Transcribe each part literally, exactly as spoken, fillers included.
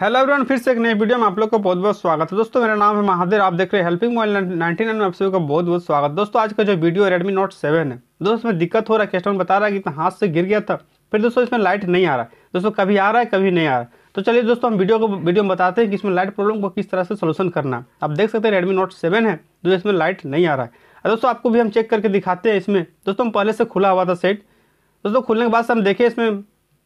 Hello everyone, फिर से एक नए वीडियो में आप लोग का बहुत बहुत स्वागत है। दोस्तों मेरा नाम है महादेव, आप देख रहे हैं हेल्पिंग मोबाइल नाइनटी नाइन में आप सभी का बहुत बहुत स्वागत। दोस्तों आज का जो वीडियो है रेडमी नोट सेवन है, दोस्तों में दिक्कत हो रहा है। कस्टमर बता रहा है कि इतना हाथ से गिर गया था, फिर दोस्तों इसमें लाइट नहीं आ रहा है। दोस्तों कभी आ रहा है कभी नहीं आ रहा है। तो चलिए दोस्तों हम वीडियो को वीडियो में बताते हैं कि इसमें लाइट प्रॉब्लम को किस तरह से सोल्यूशन करना है। आप देख सकते हैं रेडमी नोट सेवन है जो इसमें लाइट नहीं आ रहा है। दोस्तों आपको भी हम चेक करके दिखाते हैं। इसमें दोस्तों हम पहले से खुला हुआ था सेट। दोस्तों खुलने के बाद हम देखें इसमें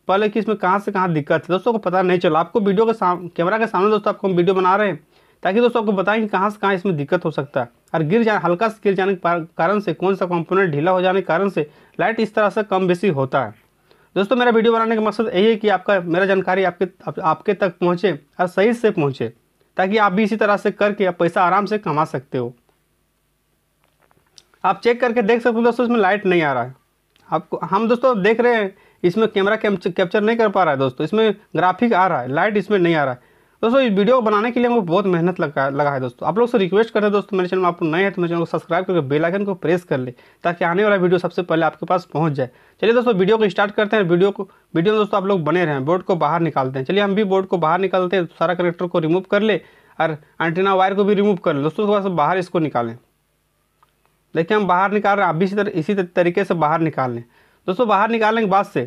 पहले कि इसमें कहाँ से कहाँ दिक्कत है। दोस्तों को पता नहीं चला। आपको वीडियो के सामने कैमरा के सामने दोस्तों आपको हम वीडियो बना रहे हैं ताकि दोस्तों आपको बताएं कि कहाँ से कहाँ इसमें दिक्कत हो सकता है। और गिर जाने हल्का से गिर जाने के कारण से कौन सा कंपोनेंट ढीला हो जाने के कारण से लाइट इस तरह से कम बेसी होता है। दोस्तों मेरा वीडियो बनाने का मकसद यही है कि आपका मेरा जानकारी आपके आप, आपके तक पहुँचे और सही से पहुँचे, ताकि आप भी इसी तरह से करके आप पैसा आराम से कमा सकते हो। आप चेक करके देख सकते हो दोस्तों इसमें लाइट नहीं आ रहा है। आपको हम दोस्तों देख रहे हैं इसमें कैमरा कैप्चर नहीं कर पा रहा है। दोस्तों इसमें ग्राफिक आ रहा है, लाइट इसमें नहीं आ रहा है। दोस्तों इस वीडियो को बनाने के लिए हमको बहुत मेहनत लगा लगा है। दोस्तों आप लोग से रिक्वेस्ट करते हैं दोस्तों मेरे चैनल में आपको नए हैं तो मेरे चैनल को सब्सक्राइब करके बेल आइकन को प्रेस कर ले ताकि आने वाला वीडियो सबसे पहले आपके पास पहुँच जाए। चलिए दोस्तों वीडियो को स्टार्ट करते हैं। वीडियो को वीडियो में दोस्तों आप लोग बने रहें। बोर्ड को बाहर निकालते हैं। चलिए हम भी बोर्ड को बाहर निकालते हैं। सारा कनेक्टर को रिमूव कर ले और एंटीना वायर को भी रिमूव कर ले। दोस्तों थोड़ा सा बाहर इसको निकालें। देखिए हम बाहर निकाल रहे हैं, आप भी इसी तरह इसी तरीके से बाहर निकाल लें। दोस्तों बाहर निकालने के बाद से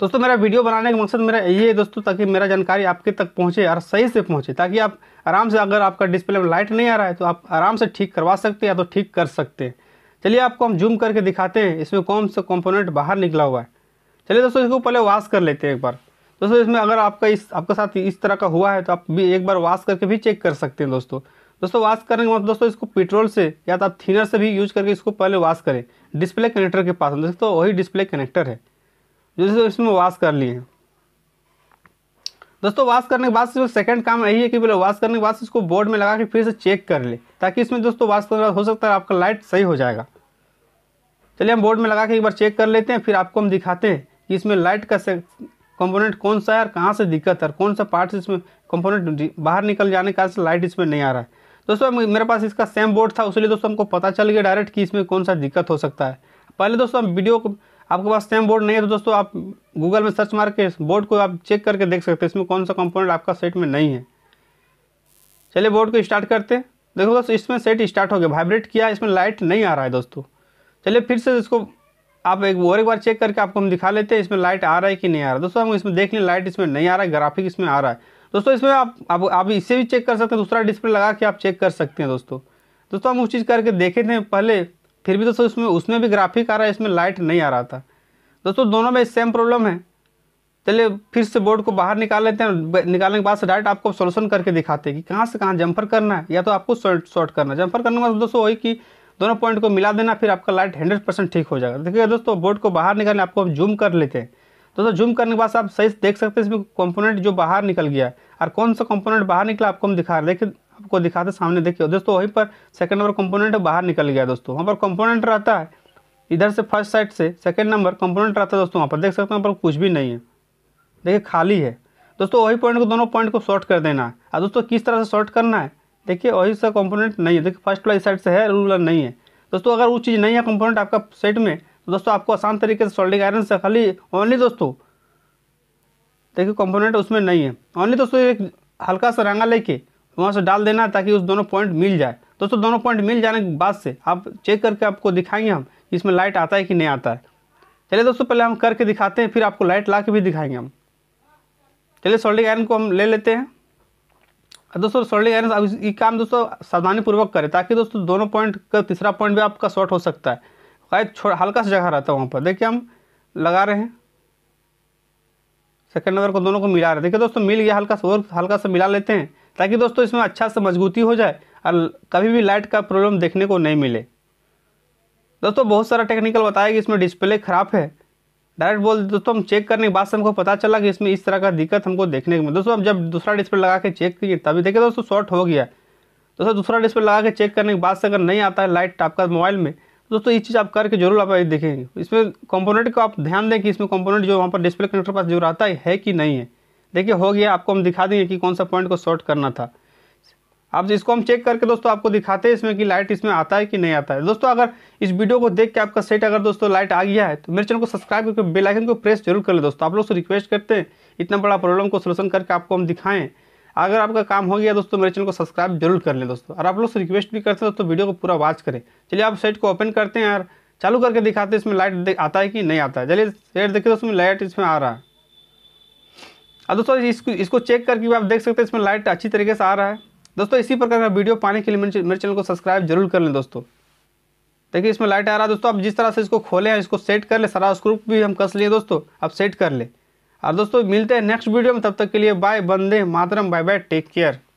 दोस्तों मेरा वीडियो बनाने का मकसद मेरा यही है दोस्तों, ताकि मेरा जानकारी आपके तक पहुंचे और सही से पहुंचे, ताकि आप आराम से अगर आपका डिस्प्ले में लाइट नहीं आ रहा है तो आप आराम से ठीक करवा सकते हैं या तो ठीक कर सकते हैं। चलिए आपको हम जूम करके दिखाते हैं इसमें कौन सा कंपोनेंट बाहर निकला हुआ है। चलिए दोस्तों इसको पहले वॉश कर लेते हैं एक बार। दोस्तों इसमें अगर आपका इस आपके साथ इस तरह का हुआ है तो आप भी एक बार वॉश करके भी चेक कर सकते हैं। दोस्तों दोस्तों वॉश करने के बाद दोस्तों इसको पेट्रोल से या तो आप थिनर से भी यूज करके इसको पहले वॉश करें। डिस्प्ले कनेक्टर के पास दोस्तों वही डिस्प्ले कनेक्टर है जो इसमें वॉश कर लिए। दोस्तों वॉश करने के बाद से सेकंड काम यही है कि पहले वॉश करने के बाद इसको बोर्ड में लगा के फिर से चेक कर ले, ताकि इसमें दोस्तों वॉश करने के बाद हो सकता है आपका लाइट सही हो जाएगा। चलिए हम बोर्ड में लगा के एक बार चेक कर लेते हैं, फिर आपको हम दिखाते हैं कि इसमें लाइट का कंपोनेंट कौन सा है और कहाँ से दिक्कत है और कौन सा पार्ट इसमें कंपोनेंट बाहर निकल जाने के कारण लाइट इसमें नहीं आ रहा है। दोस्तों मेरे पास इसका सेम बोर्ड था, उसलिए दोस्तों हमको पता चल गया डायरेक्ट कि इसमें कौन सा दिक्कत हो सकता है। पहले दोस्तों हम वीडियो को आपके पास सेम बोर्ड नहीं है तो दोस्तों आप गूगल में सर्च मार के बोर्ड को आप चेक करके देख सकते हैं इसमें कौन सा कंपोनेंट आपका सेट में नहीं है। चलिए बोर्ड को स्टार्ट करते हैं। देखो दोस्तों इसमें सेट स्टार्ट हो गया, वाइब्रेट किया, इसमें लाइट नहीं आ रहा है। दोस्तों चलिए फिर से इसको आप एक और एक बार चेक करके आपको हम दिखा लेते हैं इसमें लाइट आ रहा है कि नहीं आ रहा है। दोस्तों हम इसमें देख लें लाइट इसमें नहीं आ रहा है, ग्राफिक इसमें आ रहा है। दोस्तों इसमें आप आप आप इससे भी चेक कर सकते हैं, दूसरा डिस्प्ले लगा के आप चेक कर सकते हैं। दोस्तों दोस्तों हम उस चीज़ करके देखे थे पहले, फिर भी दोस्तों इसमें उसमें भी ग्राफिक आ रहा है, इसमें लाइट नहीं आ रहा था। दोस्तों दोनों में सेम प्रॉब्लम है। चलिए फिर से बोर्ड को बाहर निकाल लेते हैं। निकालने के बाद से डायरेक्ट आपको सोल्यूशन करके दिखाते हैं कि कहाँ से कहाँ जम्पर करना है या तो आपको शॉर्ट करना है। जम्पर करने के बाद दोस्तों वही कि दोनों पॉइंट को मिला देना, फिर आपका लाइट हंड्रेड परसेंट ठीक हो जाएगा। देखिए दोस्तों बोर्ड को बाहर निकालने आपको हम जूम कर लेते हैं। दोस्तों जूम करने के बाद आप सही से देख सकते हैं इसमें कंपोनेंट जो बाहर निकल गया है और कौन सा कंपोनेंट बाहर निकला आपको हम दिखा रहे हैं। देखिए आपको दिखाते सामने, देखिए दोस्तों वहीं पर सेकंड नंबर कंपोनेंट बाहर निकल गया। दोस्तों वहाँ पर कंपोनेंट रहता है इधर से फर्स्ट साइड से सेकंड नंबर कंपोनेंट रहता है। दोस्तों वहाँ पर देख सकते हैं, वहाँ पर कुछ भी नहीं है, देखिए खाली है। दोस्तों वही पॉइंट को दोनों पॉइंट को शॉर्ट कर देना है। और दोस्तों किस तरह से शॉर्ट करना है, देखिए वही सा कंपोनेंट नहीं है। देखिए फर्स्ट वाला इस साइड से है, रूलर नहीं है। दोस्तों अगर वो चीज़ नहीं है कंपोनेंट आपका सेट में तो दोस्तों आपको आसान तरीके से सोल्डिंग आयरन से खाली ओनली दोस्तों देखिए कंपोनेंट उसमें नहीं है, ओनली दोस्तों एक हल्का सा रंगा लेके वहाँ से डाल देना ताकि उस दोनों पॉइंट मिल जाए। दोस्तों दोनों पॉइंट मिल जाने के बाद से आप चेक करके आपको दिखाएंगे हम कि इसमें लाइट आता है कि नहीं आता है। चलिए दोस्तों पहले हम करके दिखाते हैं, फिर आपको लाइट ला के भी दिखाएंगे हम। चलिए सोल्डिंग आयरन को हम ले लेते हैं। दोस्तों सोल्डिंग आयरन अब ये काम दोस्तों सावधानीपूर्वक करें ताकि दोस्तों दोनों पॉइंट का तीसरा पॉइंट भी आपका शॉर्ट हो सकता है। शायद छोड़ हल्का सा जगह रहता है वहाँ पर, देखिए हम लगा रहे हैं सेकंड नंबर को दोनों को मिला रहे। देखिए दोस्तों मिल गया, हल्का सा और हल्का सा मिला लेते हैं ताकि दोस्तों इसमें अच्छा सा मजबूती हो जाए और कभी भी लाइट का प्रॉब्लम देखने को नहीं मिले। दोस्तों बहुत सारा टेक्निकल बताया कि इसमें डिस्प्ले ख़राब है, डायरेक्ट बोल दोस्तों हम चेक करने के बाद से हमको पता चला कि इसमें इस तरह का दिक्कत हमको देखने को मिली। दोस्तों हम जब दूसरा डिस्प्ले लगा के चेक किए तभी देखिए दोस्तों शॉर्ट हो गया। दोस्तों दूसरा डिस्प्ले लगा के चेक करने के बाद से अगर नहीं आता है लाइट आपका मोबाइल में, दोस्तों ये चीज़ आप करके जरूर आप देखेंगे। इसमें कंपोनेंट को आप ध्यान दें कि इसमें कंपोनेंट जो वहाँ पर डिस्प्ले कनेक्टर पास जो रहता है, है कि नहीं है। देखिए हो गया, आपको हम दिखा देंगे कि कौन सा पॉइंट को शॉर्ट करना था। आप इसको हम चेक करके दोस्तों आपको दिखाते हैं इसमें कि लाइट इसमें आता है कि नहीं आता है। दोस्तों अगर इस वीडियो को देख के आपका सेट अगर दोस्तों लाइट आ गया है तो मेरे चैनल को सब्सक्राइब करके बेल आइकन को प्रेस जरूर कर ले। दोस्तों आप लोग से रिक्वेस्ट करते हैं इतना बड़ा प्रॉब्लम को सोल्यूशन करके आपको हम दिखाएं। अगर आपका काम हो गया दोस्तों, मेरे चैनल को सब्सक्राइब जरूर कर लें दोस्तों, और आप लोग से रिक्वेस्ट भी करते हैं दोस्तों वीडियो को पूरा वॉच करें। चलिए आप सेट को ओपन करते हैं और चालू करके दिखाते हैं इसमें लाइट आता है कि नहीं आता है। चलिए सेट देखिए दोस्तों, लाइट इसमें आ रहा है। और दोस्तों इसको इसको चेक करके भी आप देख सकते हैं इसमें लाइट अच्छी तरीके से आ रहा है दोस्तों। इसी प्रकार का वीडियो पाने के लिए मेरे चैनल को सब्सक्राइब जरूर कर लें दोस्तों। देखिए इसमें लाइट आ रहा है दोस्तों। आप जिस तरह से इसको खोले हैं, इसको सेट कर ले, सारा स्क्रू भी हम कस लिए दोस्तों, आप सेट कर ले। और दोस्तों मिलते हैं नेक्स्ट वीडियो में, तब तक के लिए bye, Vande Mataram, bye bye, take care.